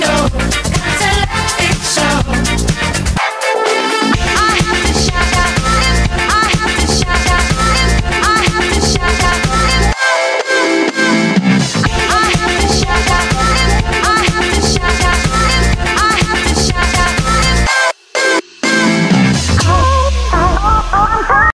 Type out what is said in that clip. no.